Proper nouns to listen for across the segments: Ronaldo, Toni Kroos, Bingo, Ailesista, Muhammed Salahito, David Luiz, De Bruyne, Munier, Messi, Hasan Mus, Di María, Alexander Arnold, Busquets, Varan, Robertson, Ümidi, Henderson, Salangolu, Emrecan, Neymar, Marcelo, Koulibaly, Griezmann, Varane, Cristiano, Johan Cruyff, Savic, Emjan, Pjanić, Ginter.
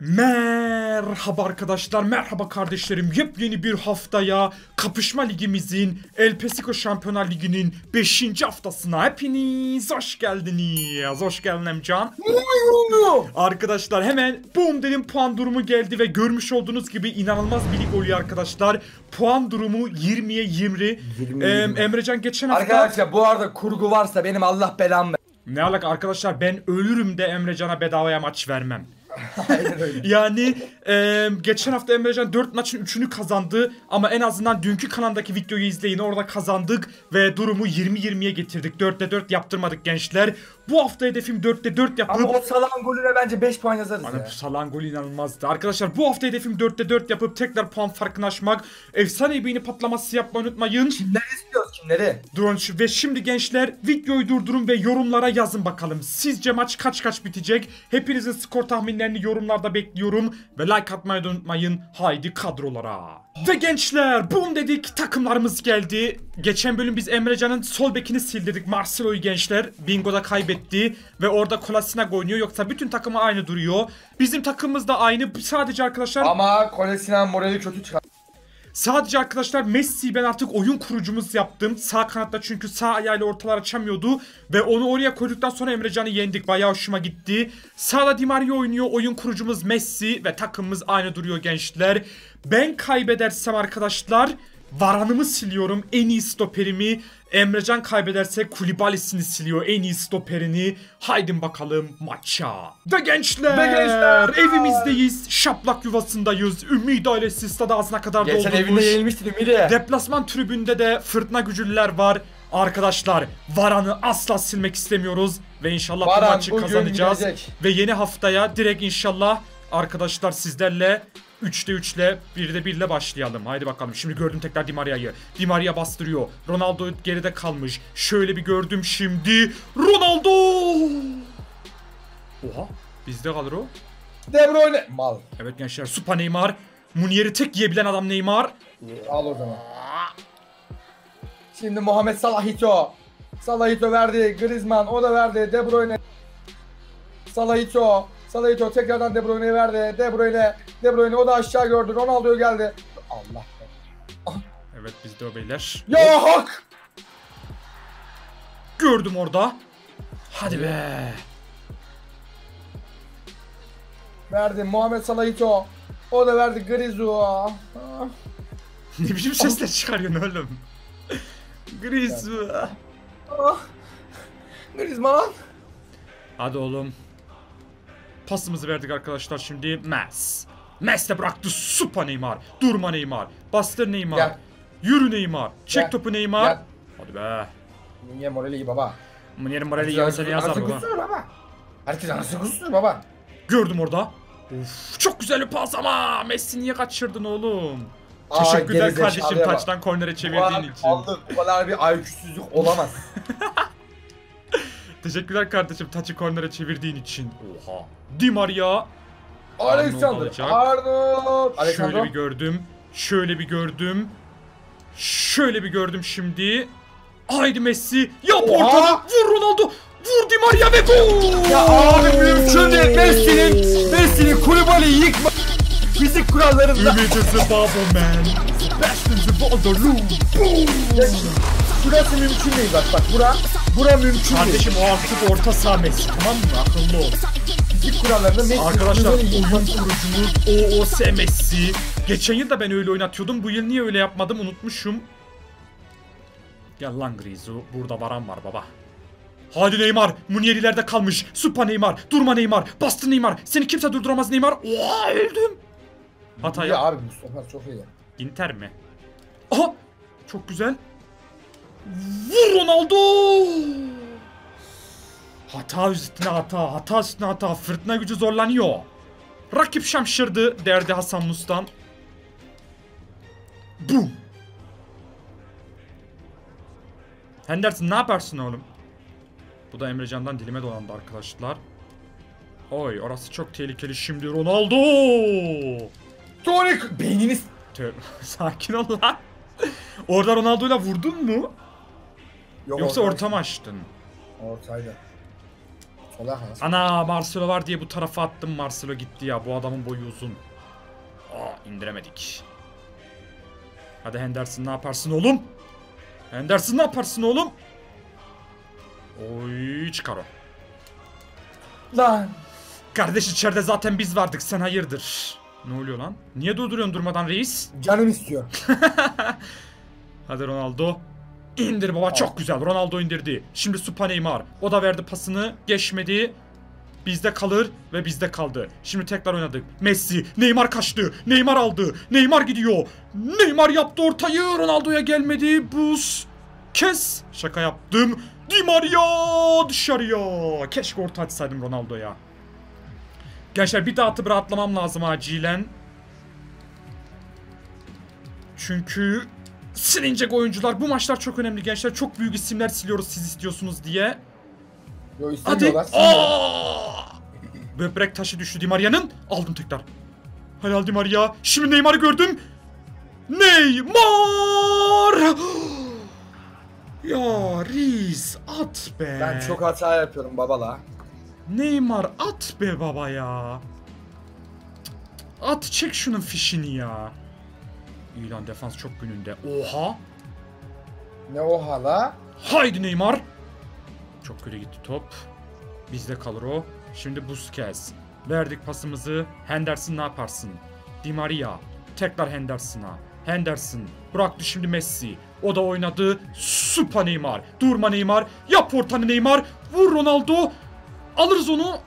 Merhaba arkadaşlar, merhaba kardeşlerim. Yepyeni bir haftaya, Kapışma Ligimizin, El Pesiko Şampiyonluk Ligi'nin 5. haftasına hepiniz hoş geldiniz. Hoş geldin Emjan. Arkadaşlar hemen boom dedim, puan durumu geldi ve görmüş olduğunuz gibi inanılmaz bir lig oluyor arkadaşlar. Puan durumu 20'ye 20. Emrecan geçen hafta... Arkadaşlar bu arada kurgu varsa benim Allah belamı... Ne alaka arkadaşlar, ben ölürüm de Emrecan'a bedavaya maç vermem. Yani geçen hafta Emrecan 4 maçın 3'ünü kazandı ama en azından dünkü kanaldaki videoyu izleyin, orada kazandık ve durumu 20-20'ye getirdik. 4'te 4 yaptırmadık gençler. Bu hafta hedefim 4'te 4 yapıp... Ama o Salangolu'ya bence 5 puan yazarız ya. Bu Salangolu inanılmazdı. Arkadaşlar bu hafta hedefim 4'te 4 yapıp tekrar puan farkını aşmak. Efsane beyni patlaması yapmayı unutmayın. Kimleri istiyoruz, kimleri? Durun ve şimdi gençler videoyu durdurun ve yorumlara yazın bakalım. Sizce maç kaç bitecek? Hepinizin skor tahminlerini yorumlarda bekliyorum. Ve like atmayı da unutmayın. Haydi kadrolara. Ve gençler boom dedik, takımlarımız geldi. Geçen bölüm biz Emrecan'ın sol bekini sildirdik, Marcelo'yu gençler. Bingo'da kaybetti ve orada Kolasinac oynuyor, yoksa bütün takımı aynı duruyor. Bizim takımımız da aynı sadece arkadaşlar. Ama Kolasinac morali kötü çıkar. Sadece arkadaşlar Messi'yi ben artık oyun kurucumuz yaptım. Sağ kanatta, çünkü sağ ayağıyla ortalar açamıyordu. Ve onu oraya koyduktan sonra Emrecan'ı yendik. Bayağı hoşuma gitti. Sağda Di María oynuyor. Oyun kurucumuz Messi ve takımımız aynı duruyor gençler. Ben kaybedersem arkadaşlar Varan'ımı siliyorum, en iyi stoperimi. Emrecan kaybederse Koulibaly'sini siliyor, en iyi stoperini. Haydin bakalım maça. Ve gençler, evimizdeyiz. Şaplak yuvasındayız. Ümidi Ailesista'da ağzına kadar doldurmuş. Geçen evinde yenilmiştin Ümidi. Deplasman tribünde de fırtına gücüller var. Arkadaşlar Varan'ı asla silmek istemiyoruz. Ve inşallah bu maçı kazanacağız. Gidecek. Ve yeni haftaya direkt inşallah arkadaşlar sizlerle 3'te 3'le 1'de 1'le başlayalım. Haydi bakalım. Şimdi gördüm tekrar Di Maria'yı. Di María bastırıyor. Ronaldo geride kalmış. Şöyle bir gördüm şimdi. Ronaldo! Oha. Bizde kalır o. De Bruyne. Mal. Evet gençler. Supa Neymar. Munier'i tek yiyebilen adam Neymar. Al o zaman. Şimdi Muhammed Salahito. Salahito verdi. Griezmann. O da verdi. De Bruyne. Salahito. Salahito tekrardan De Bruyne'ye verdi. De Bruyne o da aşağı gördü. Ronaldo geldi. Allah Allah. Evet bizde o beyler. Ya hak! Gördüm orada. Hadi be. Verdi Muhammed Salahito. O da verdi Griezmann. Ne biçim sesler çıkarıyorsun oğlum? Griezmann. Griezmann. Hadi oğlum. Pasımızı verdik arkadaşlar şimdi. Mes de bıraktı. Supa Neymar. Durma Neymar. Bastır Neymar. Gel. Yürü Neymar. Çek gel. Topu Neymar. Gel. Hadi be. Munier morali iyi baba. Munier'in morali iyi. Herkes anasını kusuyor baba. Herkes anasını kusuyor baba. Gördüm orada. Of, çok güzel bir pas ama. Messi niye kaçırdın oğlum? Teşekkürler kardeşim taçtan kornere çevirdiğin için. Bu kadar bir IQ'süzlük olamaz. Teşekkürler kardeşim taçı kornere çevirdiğin için. Oha. Di María. Alexander Arnold. Şöyle bir gördüm. Şöyle bir gördüm şimdi. Haydi Messi. Yap ortada. Vur Ronaldo. Vur Di María ve gol. Ya abi mümkün değil. Messi'nin Koulibaly'yi yıkma. Fizik kurallarında. Ümit is the bubble man. Best in the bottle. Burası mümkün değil bak. Bura mümkün değil. Kardeşim o artık orta saha Messi, tamam mı? Akıllı ol. Fizik kurallarında Messi. Arkadaşlar oyun kurucumuz OOS Messi. Geçen yıl da ben öyle oynatıyordum. Bu yıl niye öyle yapmadım unutmuşum. Gel lan Griezmann. Burada Varan var baba. Hadi Neymar. Munier ileride kalmış. Supa Neymar. Durma Neymar. Bastı Neymar. Seni kimse durduramaz Neymar. Oha öldüm. Hata ya. Abi Mustafa çok iyi. Ginter mi? Aha. Çok güzel. Vur Ronaldo! Hata üstüne hata, fırtına gücü zorlanıyor. Rakip şamşırdı derdi Hasan Mus'tan. Bum! Henderson ne yaparsın oğlum? Bu da Emrecan'dan dilime dolandı arkadaşlar. Oy orası çok tehlikeli şimdi Ronaldo! Toni beyniniz... Sakin ol lan. Orada Ronaldo'yla vurdun mu? Yoksa orta mı açtın? Ortaydı. Ana, Marcelo var diye bu tarafa attım, Marcelo gitti ya. Bu adamın boyu uzun. Aa, indiremedik. Hadi Henderson, ne yaparsın oğlum? Henderson, ne yaparsın oğlum? Oy, çıkar o. Lan. Kardeş, içeride zaten biz vardık, sen hayırdır? Ne oluyor lan? Niye durduruyorsun durmadan reis? Canım istiyor. Hadi Ronaldo. İndir baba, çok güzel. Ronaldo indirdi. Şimdi Supa Neymar. O da verdi pasını, geçmedi. Bizde kalır ve bizde kaldı. Şimdi tekrar oynadık. Messi, Neymar kaçtı. Neymar aldı. Neymar gidiyor. Neymar yaptı ortayı. Ronaldo'ya gelmedi. Buz. Kes. Şaka yaptım. Di María dışarıya. Keşke orta açsaydım Ronaldo'ya. Gençler bir daha atıp rahatlamam lazım acilen. Çünkü silinecek oyuncular. Bu maçlar çok önemli gençler. Çok büyük isimler siliyoruz siz istiyorsunuz diye. Yo, hadi. Böbrek taşı düştü Di Maria'nın. Aldım tekrar. Helal Di María. Şimdi Neymar'ı gördüm. Neymar. Ya Riz at be. Ben çok hata yapıyorum babala. Neymar at be baba ya. At, çek şunun fişini ya. İyi lan, defans çok gününde. Oha. Ne oha la? Haydi Neymar. Çok kötü gitti top. Bizde kalır o. Şimdi Busquets. Verdik pasımızı. Henderson ne yaparsın? Di María. Tekrar Henderson'a. Henderson. Bıraktı şimdi Messi. O da oynadı. Süper Neymar. Durma Neymar. Yap ortanı Neymar. Vur Ronaldo. Alırız onu.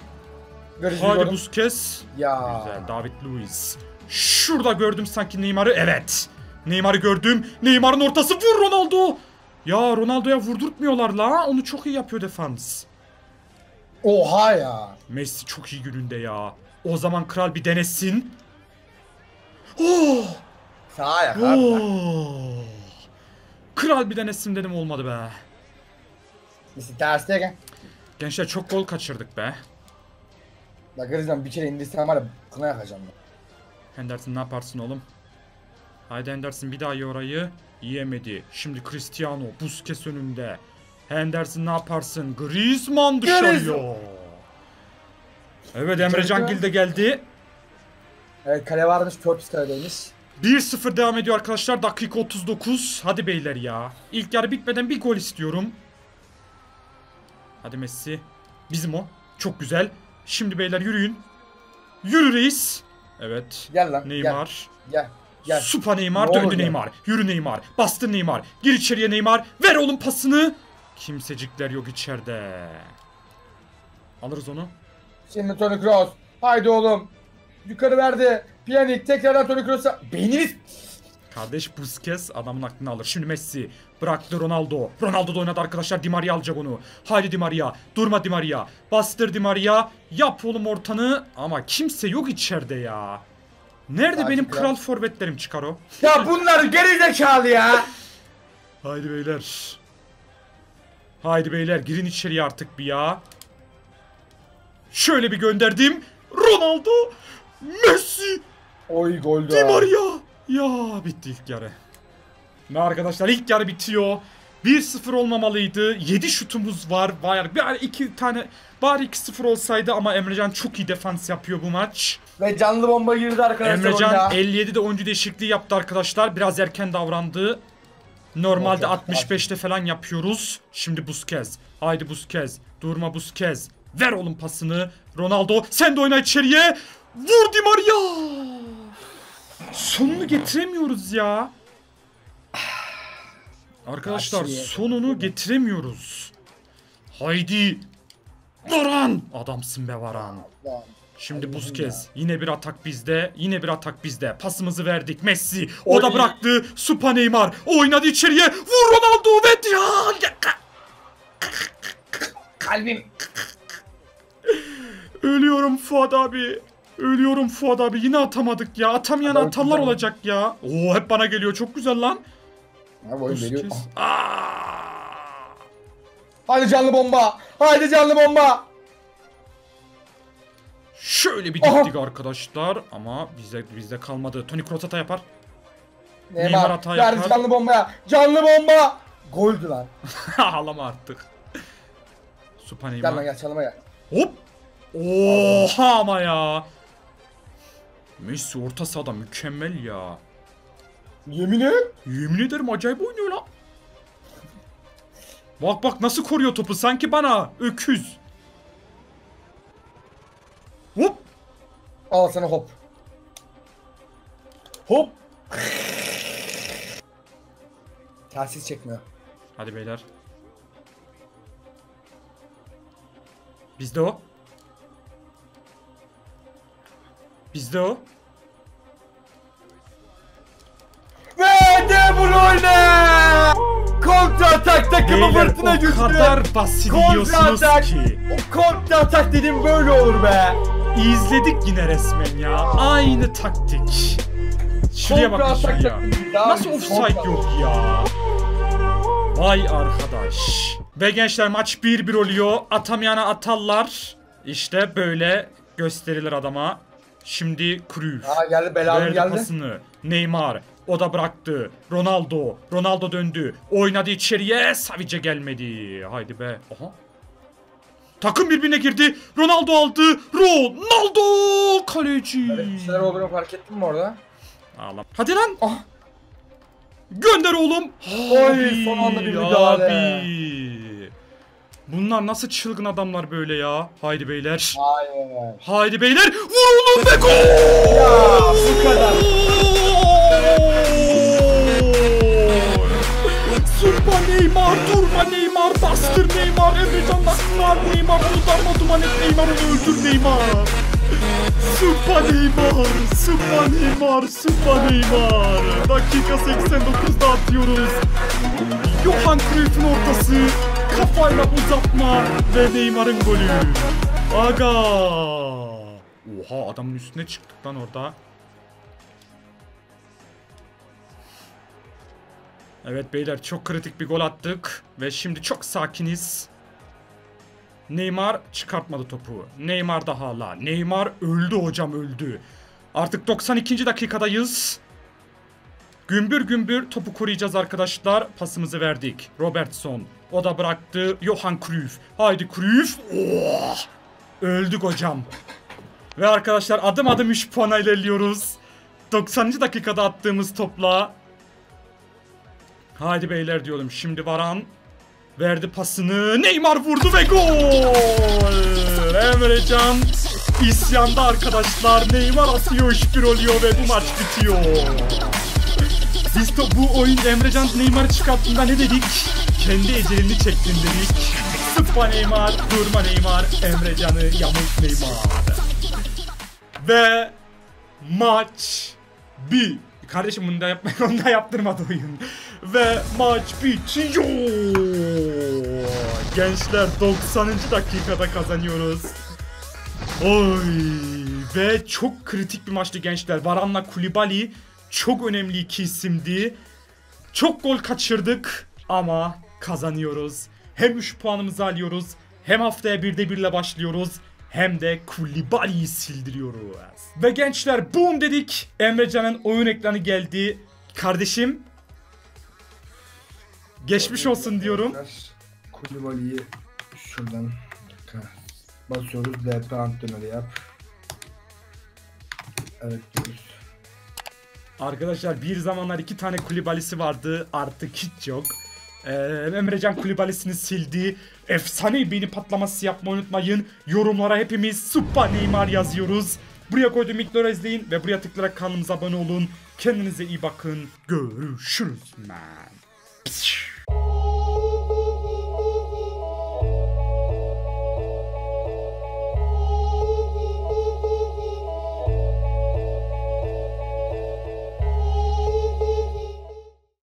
Hadi Busquets. Ya. Güzel. David Luiz. Şurada gördüm sanki Neymar'ı. Evet. Neymar'ı gördüm. Neymar'ın ortası. Vur Ronaldo. Ya Ronaldo'ya vurdurtmuyorlar la. Onu çok iyi yapıyor defans. Oha ya. Messi çok iyi gününde ya. O zaman kral bir denesin. Oh. Sağ ayak abi. Kral bir denesin dedim, olmadı be. Gençler çok gol kaçırdık be. Bak Griezmann bir kere indirsem var ya, kına yakacağım ben. Henderson ne yaparsın oğlum? Haydi Henderson bir daha ye orayı. Yiyemedi. Şimdi Cristiano, Busquets önünde. Henderson ne yaparsın? Griezmann dışarıya. Evet, Emre Can de geldi. Evet, kale varmış, Körpüs kaledeymiş. 1-0 devam ediyor arkadaşlar. Dakika 39. Hadi beyler ya. İlk yarı bitmeden bir gol istiyorum. Hadi Messi. Bizim o. Çok güzel. Şimdi beyler yürüyün. Yürü reis. Evet. Gel lan. Neymar. Gel. Süper Neymar. Ne döndü Neymar. Ya. Yürü Neymar. Bastır Neymar. Gir içeriye Neymar. Ver oğlum pasını. Kimsecikler yok içeride. Alırız onu. Şimdi Toni Kroos. Haydi oğlum. Yukarı verdi. Pjanić tekrardan Toni Kroos'a. Beyniniz. Kardeş Busquets adamın aklını alır. Şimdi Messi. Bıraktı Ronaldo. Ronaldo da oynadı arkadaşlar. Di María alacak onu. Haydi Di María. Durma Di María. Bastır Di María. Yap oğlum ortanı. Ama kimse yok içeride ya. Nerede benim kral forvetlerim çıkar o? Ya bunları gerizekalı ya. Haydi beyler. Haydi beyler. Girin içeriye artık bir ya. Şöyle bir gönderdim. Ronaldo. Messi. Oy gol. Di María. Ya bitti ilk yarı. Ve arkadaşlar ilk yarı bitiyor. 1-0 olmamalıydı. 7 şutumuz var. Bari 2 tane, bari 2-0 olsaydı ama Emrecan çok iyi defans yapıyor bu maç. Ve canlı bomba girdi arkadaşlar. Emrecan 57'de oyuncu değişikliği yaptı arkadaşlar. Biraz erken davrandı. Normalde 65'te falan yapıyoruz. Şimdi Busquets. Haydi Busquets. Durma Busquets. Ver oğlum pasını. Ronaldo sen de oyna içeriye. Vur Di María. Sonunu getiremiyoruz ya. Arkadaşlar sonunu getiremiyoruz. Haydi. Varan. Adamsın be Varan. Şimdi Busquets. Yine bir atak bizde. Yine bir atak bizde. Pasımızı verdik. Messi. O da bıraktı. Supa Neymar. Oynadı içeriye. Vur Ronaldo ve Diyan. Kalbim. Ölüyorum Fuat abi. Ölüyorum Fuat abi. Yine atamadık ya. Atamayan atanlar olacak ya. Oo hep bana geliyor. Çok güzel lan. Haydi canlı bomba. Haydi canlı bomba. Şöyle bir diktik arkadaşlar. Ama bizde kalmadı. Toni Kroos hata yapar. Neymar hata yapar. Verdi canlı bombaya. Canlı bomba. Goldü lan. Ağlama artık. Süper Neymar. Gel lan, gel çalıma gel. Hop. Oha ama ya. Messi orta sahada mükemmel ya. Yemin ederim acayip oynuyor lan. Bak bak nasıl koruyor topu sanki bana. Öküz. Hop. Al sana hop. Hop. Telsiz çekmiyor. Hadi beyler. Bizde o. Bizde o. Ve De Bruyne! Kontra atak takımı fırtına güçlü. O kadar basit diyorsunuz ki. O kontra atak dediğim böyle olur be. İzledik yine resmen ya. Aynı taktik. Şuraya bak ya. Nasıl offside yok ya. Vay arkadaş. Ve gençler maç 1-1 oluyor. Atamayana atarlar. İşte böyle gösterilir adama. Şimdi Cruyff. Geldi belalı geldi. Pasını. Neymar. O da bıraktı. Ronaldo. Ronaldo döndü. Oynadı içeriye. Savic'e gelmedi. Haydi be. Aha. Takım birbirine girdi. Ronaldo aldı. Ronaldo kaleci. Sen olduğunu fark ettin mi orada? Ağlam. Hadi lan. Ah. Gönder oğlum. Ay, son anda bir müdahale. Bunlar nasıl çılgın adamlar böyle ya. Haydi beyler. Hayır. Haydi beyler. Vur oğlum ve gol. Ya bu kadar. Durma Neymar, durma Neymar, bastır Neymar, Emrecan baksınlar Neymar, uzarma duman et Neymar'ı öldür Neymar. Süper Neymar, süper Neymar, süper Neymar. Dakika 89'da atıyoruz. Johan Cruyff'un ortası, kafayla uzatma ve Neymar'ın golü. Aga. Oha adamın üstüne çıktık lan orada. Evet beyler çok kritik bir gol attık ve şimdi çok sakiniz. Neymar çıkartmadı topu. Neymar da hala. Neymar öldü hocam öldü. Artık 92. dakikadayız. Gümbür gümbür topu koruyacağız arkadaşlar. Pasımızı verdik. Robertson. O da bıraktı. Johan Cruyff. Haydi Cruyff. Oh! Öldük hocam. Ve arkadaşlar adım adım 3 puana ilerliyoruz. 90. dakikada attığımız topla. Haydi beyler diyorum. Şimdi Varan verdi pasını. Neymar vurdu ve gol. Emrecan isyanda arkadaşlar. Neymar atıyor 3-1 oluyor ve bu maç bitiyor. Biz de bu oyun Emrecan Neymar'ı çıkarttığında ne dedik? Kendi ecelini çektin dedik. Sıkma Neymar, durma Neymar, Emrecan'ı yamult Neymar. Ve maç bir. Kardeşim bunu da yapmayın, onu da yaptırmadı oyun. Ve maç bitiyor. Gençler 90. dakikada kazanıyoruz. Oy. Ve çok kritik bir maçtı gençler. Varan'la Koulibaly çok önemli iki isimdi. Çok gol kaçırdık ama kazanıyoruz. Hem 3 puanımızı alıyoruz. Hem haftaya 1'de 1'le başlıyoruz. Hem de Koulibaly'yi sildiriyoruz. Ve gençler boom dedik. Emrecan'ın oyun ekranı geldi. Kardeşim. Geçmiş olsun diyorum. Koulibaly'yi şuradan basıyoruz. DP antrenörü yap. Evet diyoruz. Arkadaşlar bir zamanlar 2 tane Koulibaly'si vardı. Artık hiç yok. Emrecan Koulibaly'sini sildi. Efsane beyni patlaması yapmayı unutmayın. Yorumlara hepimiz Süper Neymar yazıyoruz. Buraya koyduğum linkleri izleyin ve buraya tıklayarak kanalımıza abone olun. Kendinize iyi bakın. Görüşürüz.